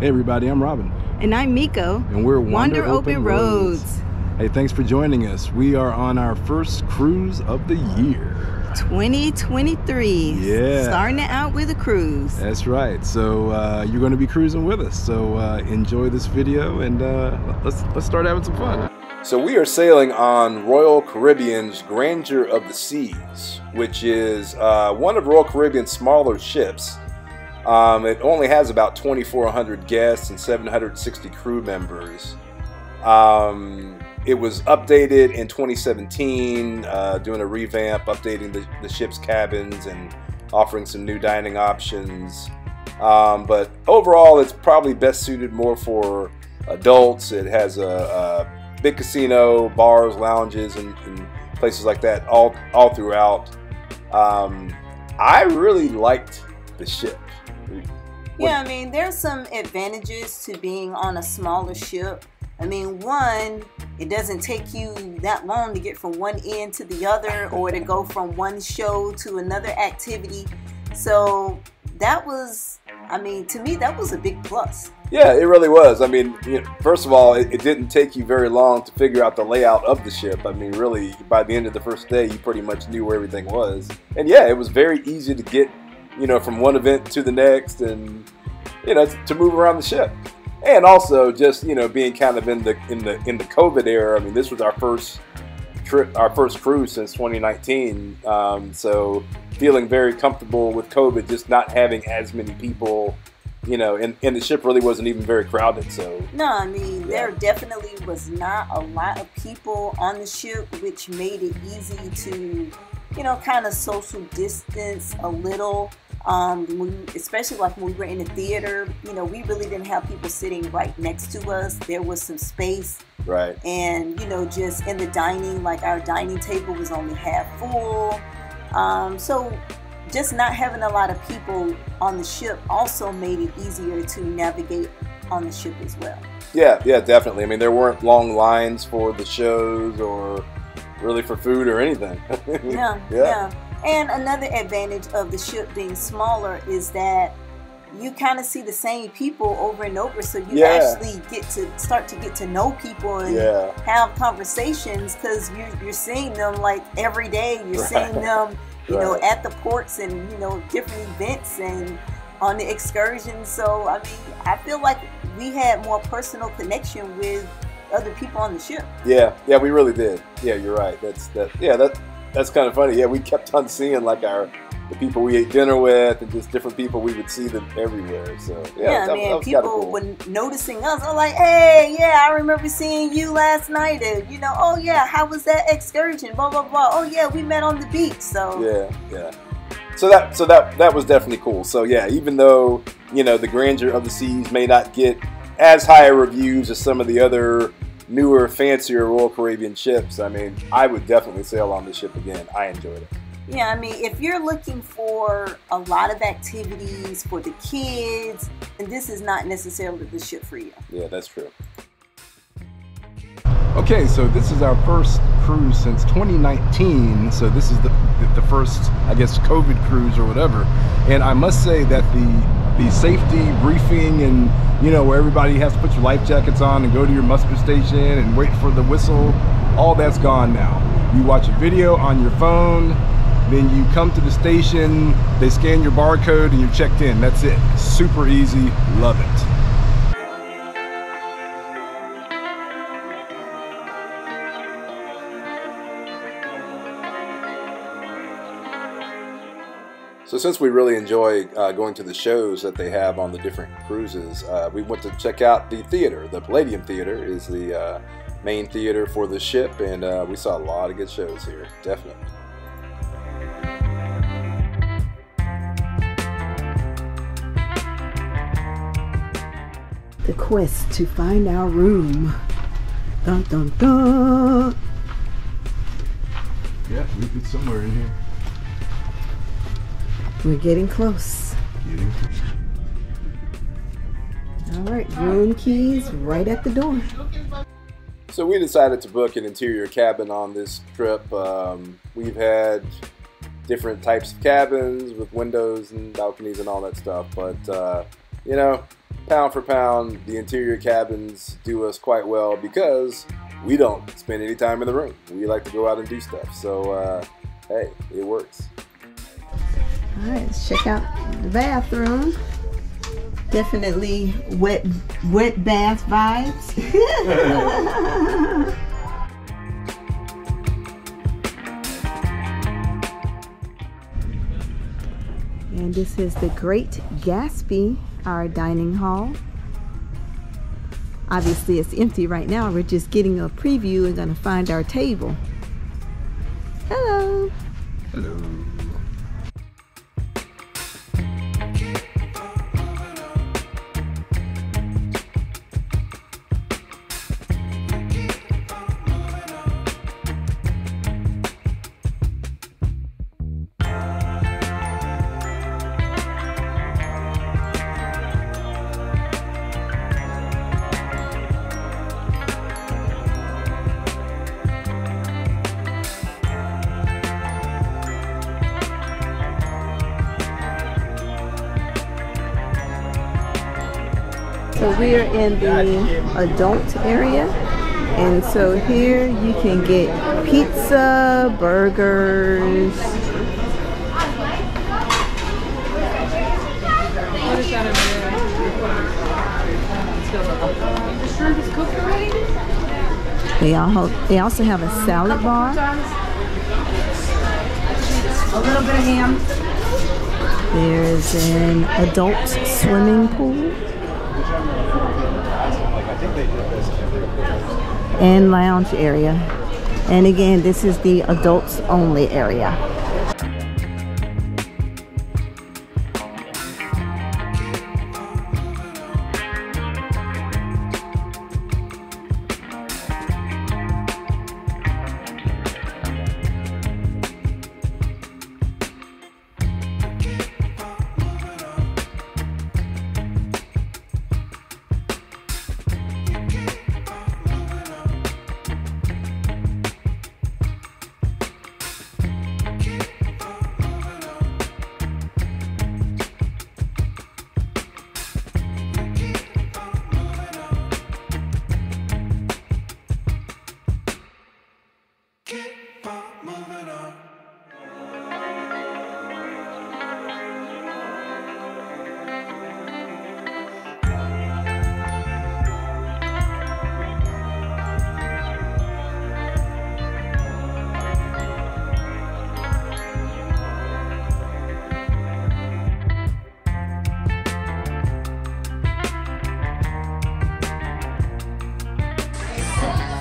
Hey everybody, I'm Robin. And I'm Miko. And we're Wander Open Roads. Hey, thanks for joining us. We are on our first cruise of the year. 2023. Yeah. Starting it out with a cruise. That's right. So you're going to be cruising with us. So enjoy this video and let's start having some fun. So we are sailing on Royal Caribbean's Grandeur of the Seas, which is one of Royal Caribbean's smaller ships. It only has about 2,400 guests and 760 crew members. It was updated in 2017, doing a revamp, updating the ship's cabins and offering some new dining options. But overall, it's probably best suited more for adults. It has a big casino, bars, lounges, and places like that all throughout. I really liked the ship. Yeah, I mean, there's some advantages to being on a smaller ship. I mean, one, it doesn't take you that long to get from one end to the other or to go from one show to another activity. So that was, I mean, to me, that was a big plus. Yeah, it really was. I mean, you know, first of all, it didn't take you very long to figure out the layout of the ship. I mean, really, by the end of the first day, you pretty much knew where everything was. And yeah, it was very easy to get, you know, from one event to the next and, you know, to move around the ship. And also just, you know, being kind of in the COVID era. I mean, this was our first trip, our first cruise since 2019. So feeling very comfortable with COVID, just not having as many people, you know, and the ship really wasn't even very crowded, so. No, I mean, yeah. There definitely was not a lot of people on the ship, which made it easy to, you know, kind of social distance a little. Especially like when we were in the theater, you know, we really didn't have people sitting right next to us. There was some space. Right. And, you know, just in the dining, like our dining table was only half full. So just not having a lot of people on the ship also made it easier to navigate on the ship as well. Yeah, yeah, definitely. I mean, there weren't long lines for the shows or really for food or anything. Yeah, yeah. And another advantage of the ship being smaller is that you kind of see the same people over and over, so you actually get to start to get to know people and have conversations, because you're seeing them like every day. You're seeing them, you know, at the ports and, you know, different events and on the excursions. So I mean, I feel like we had more personal connection with other people on the ship. Yeah, yeah, we really did. Yeah, you're right. That's kind of funny. Yeah, we kept on seeing like the people we ate dinner with, and just different people. We would see them everywhere. So yeah, I mean, people cool. were noticing us. They're like, hey, yeah, I remember seeing you last night, and, you know, oh yeah, how was that excursion? Blah blah blah. Oh yeah, we met on the beach. So yeah. So that was definitely cool. So yeah, even though, you know, the Grandeur of the Seas may not get as high reviews as some of the other newer, fancier Royal Caribbean ships, I mean, I would definitely sail on this ship again. I enjoyed it. Yeah, I mean, if you're looking for a lot of activities for the kids, and this is not necessarily the ship for you. Yeah, that's true. Okay, so this is our first cruise since 2019. So this is the first, I guess, COVID cruise or whatever. And I must say that the safety briefing and, you know, where everybody has to put your life jackets on and go to your muster station and wait for the whistle, all that's gone now. You watch a video on your phone, then you come to the station, they scan your barcode and you're checked in. That's it. Super easy. Love it. So since we really enjoy going to the shows that they have on the different cruises, we went to check out the theater. The Palladium Theater is the main theater for the ship, and we saw a lot of good shows here, definitely. The quest to find our room. Dun dun dun! Yeah, it's somewhere in here. We're getting close. All right, room keys right at the door. So we decided to book an interior cabin on this trip. We've had different types of cabins with windows and balconies and all that stuff, but you know, pound for pound, the interior cabins do us quite well because we don't spend any time in the room. We like to go out and do stuff. So, hey, it works. All right, let's check out the bathroom. Definitely wet bath vibes. And this is the Great Gatsby, our dining hall. Obviously it's empty right now. We're just getting a preview and gonna find our table. Hello. Hello. So we are in the adult area, and so here you can get pizza, burgers. What is that over there? The shrimp is cooked already? They also have a salad bar. A little bit of ham. There's an adult swimming pool. And lounge area. And again, this is the adults only area.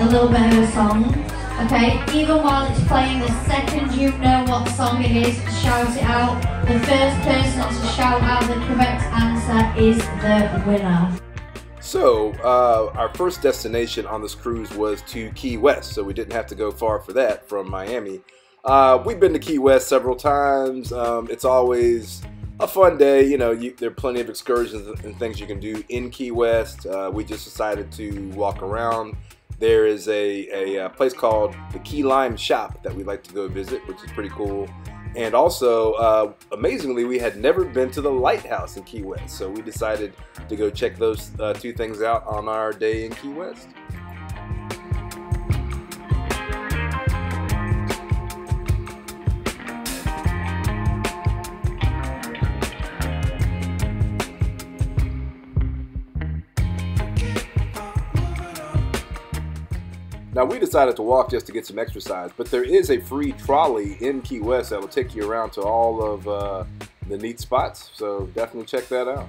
A little bit of a song, okay? Even while it's playing, the second you know what song it is, shout it out. The first person to shout out the correct answer is the winner. So, our first destination on this cruise was to Key West, so we didn't have to go far for that from Miami. We've been to Key West several times. It's always a fun day. You know, there are plenty of excursions and things you can do in Key West. We just decided to walk around. There is a place called the Key Lime Shop that we like to go visit, which is pretty cool. And also, amazingly, we had never been to the lighthouse in Key West, so we decided to go check those two things out on our day in Key West. Now, we decided to walk just to get some exercise, but there is a free trolley in Key West that will take you around to all of the neat spots, so definitely check that out.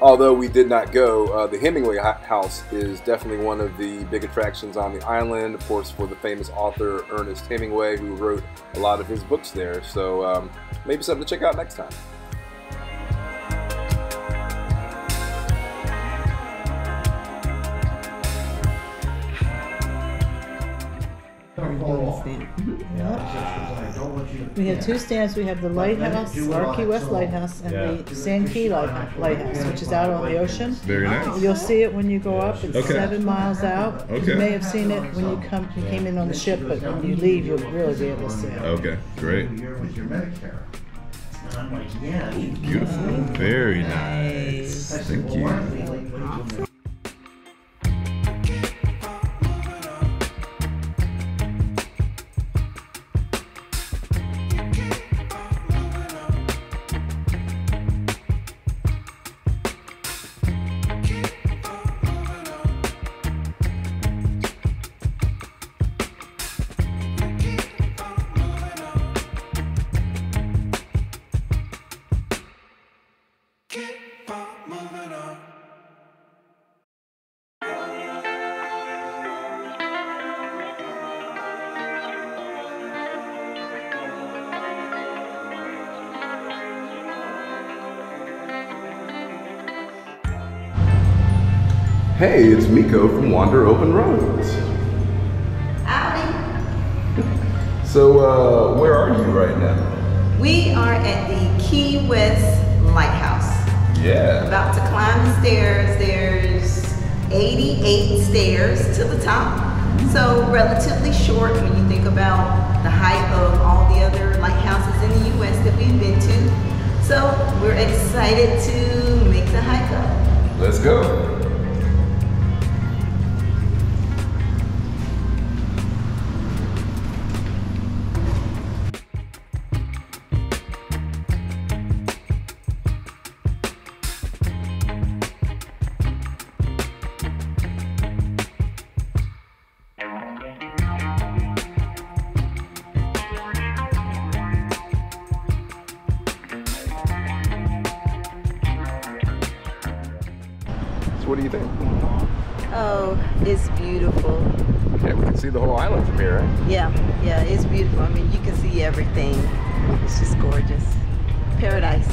although we did not go, the Hemingway House is definitely one of the big attractions on the island, of course, for the famous author Ernest Hemingway, who wrote a lot of his books there. So maybe something to check out next time. We have two stands. We have the lighthouse, our Key West lighthouse, and the Sand Key Lighthouse, which is out on the ocean. Very nice. You'll see it when you go up. It's 7 miles out. Okay. You may have seen it when you came in on the ship, but when you leave, you'll really be able to see it. Okay, great. Beautiful. Very nice. Thank you. Hey, it's Miko from Wander Open Roads. Howdy. So, where are you right now? We are at the Key West Lighthouse. Yeah. About to climb the stairs. There's 88 stairs to the top. So, relatively short when you think about the height of all the other lighthouses in the U.S. that we've been to. So, we're excited to make the hike up. Let's go. What do you think? Oh, it's beautiful. Yeah, we can see the whole island from here, right? Yeah, yeah, it's beautiful. I mean, you can see everything. It's just gorgeous. Paradise.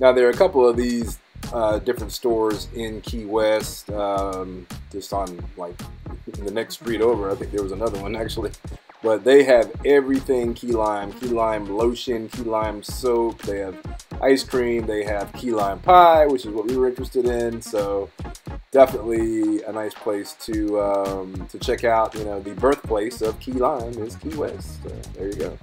Now there are a couple of these different stores in Key West. just on like the next street over. I think there was another one actually. But they have everything Key Lime lotion, Key Lime soap, they have ice cream, they have Key Lime pie, which is what we were interested in. So definitely a nice place to check out. You know, the birthplace of Key Lime is Key West. So there you go.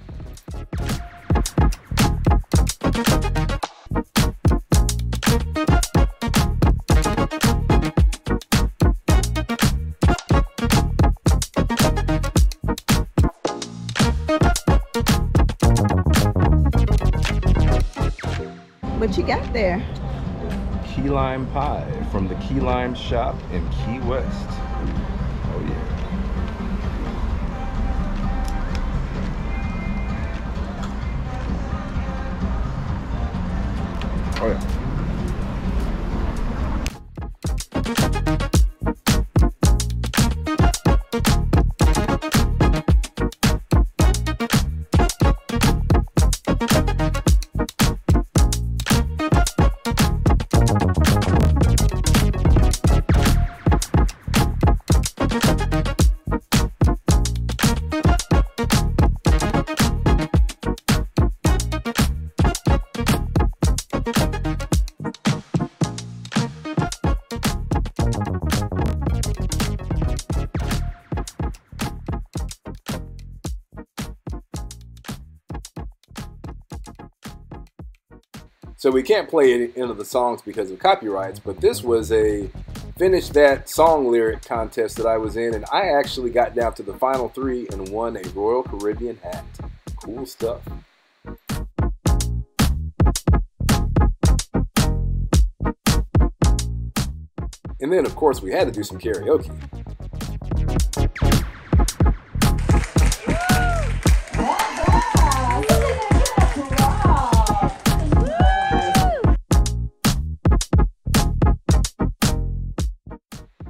What you got there? Key Lime pie from the Key Lime Shop in Key West. Oh yeah. Oh yeah. So we can't play any of the songs because of copyrights, but this was a finish that song lyric contest that I was in, and I actually got down to the final three and won a Royal Caribbean hat. Cool stuff. And then of course we had to do some karaoke.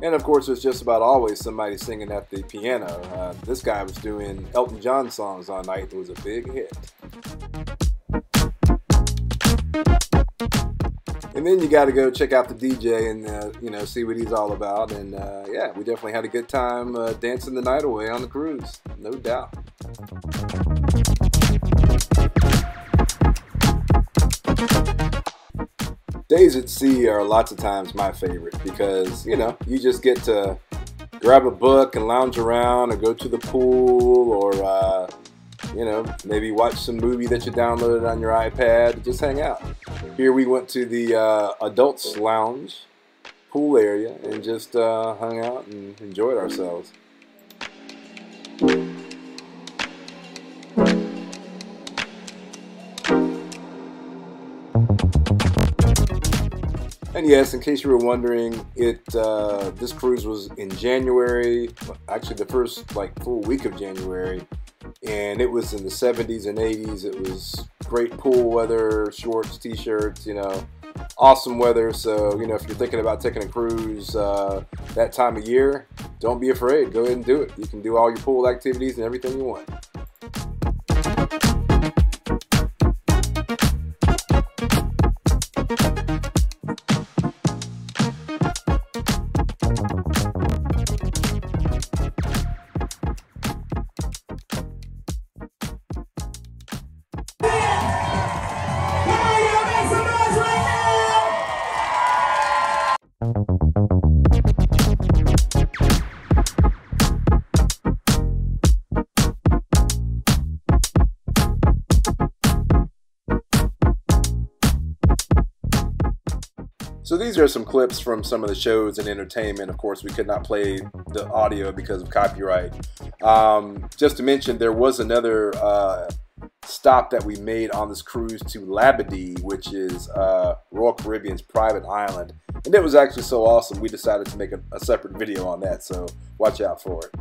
And of course, there's just about always somebody singing at the piano. This guy was doing Elton John songs all night. It was a big hit. And then you got to go check out the DJ and you know, see what he's all about. And yeah, we definitely had a good time dancing the night away on the cruise, no doubt. Days at sea are lots of times my favorite because, you know, you just get to grab a book and lounge around or go to the pool or, you know, maybe watch some movie that you downloaded on your iPad. Just hang out. Here we went to the adults lounge pool area and just hung out and enjoyed ourselves. And yes, in case you were wondering, this cruise was in January, actually the first like full week of January, and it was in the 70s and 80s. It was great pool weather, shorts, t-shirts, you know, awesome weather. So, you know, if you're thinking about taking a cruise that time of year, don't be afraid. Go ahead and do it. You can do all your pool activities and everything you want. So these are some clips from some of the shows and entertainment. Of course, we could not play the audio because of copyright. Just to mention, there was another stop that we made on this cruise to Labadee, which is Royal Caribbean's private island. And it was actually so awesome, we decided to make a separate video on that, so watch out for it.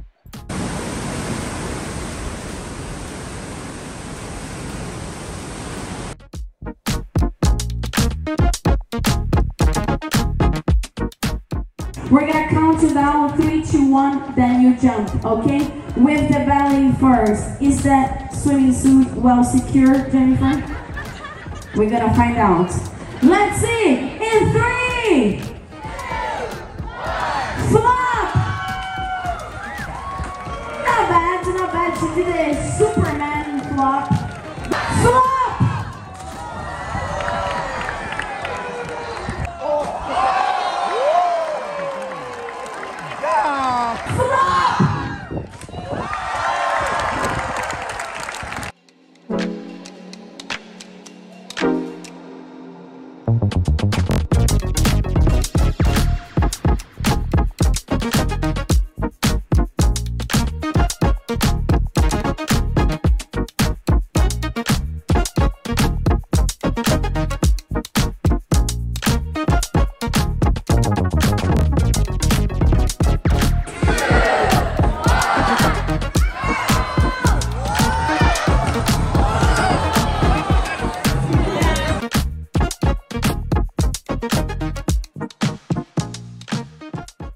We're gonna count to down 3, 2, 1, then you jump, okay? With the belly first. Is that swimming suit well secured, Jennifer? We're gonna find out. Let's see! In 3, 2, 1, flop! to do the Superman flop. Flop! Oh. Yeah. Flop!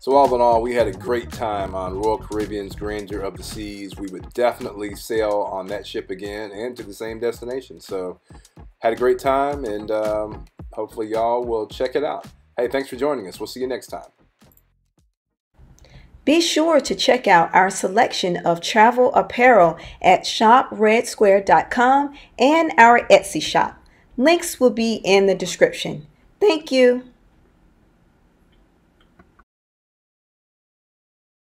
So all in all, we had a great time on Royal Caribbean's Grandeur of the Seas. We would definitely sail on that ship again and to the same destination. So had a great time, and hopefully y'all will check it out. Hey, thanks for joining us. We'll see you next time. Be sure to check out our selection of travel apparel at ShopRedSquare.com and our Etsy shop. Links will be in the description. Thank you.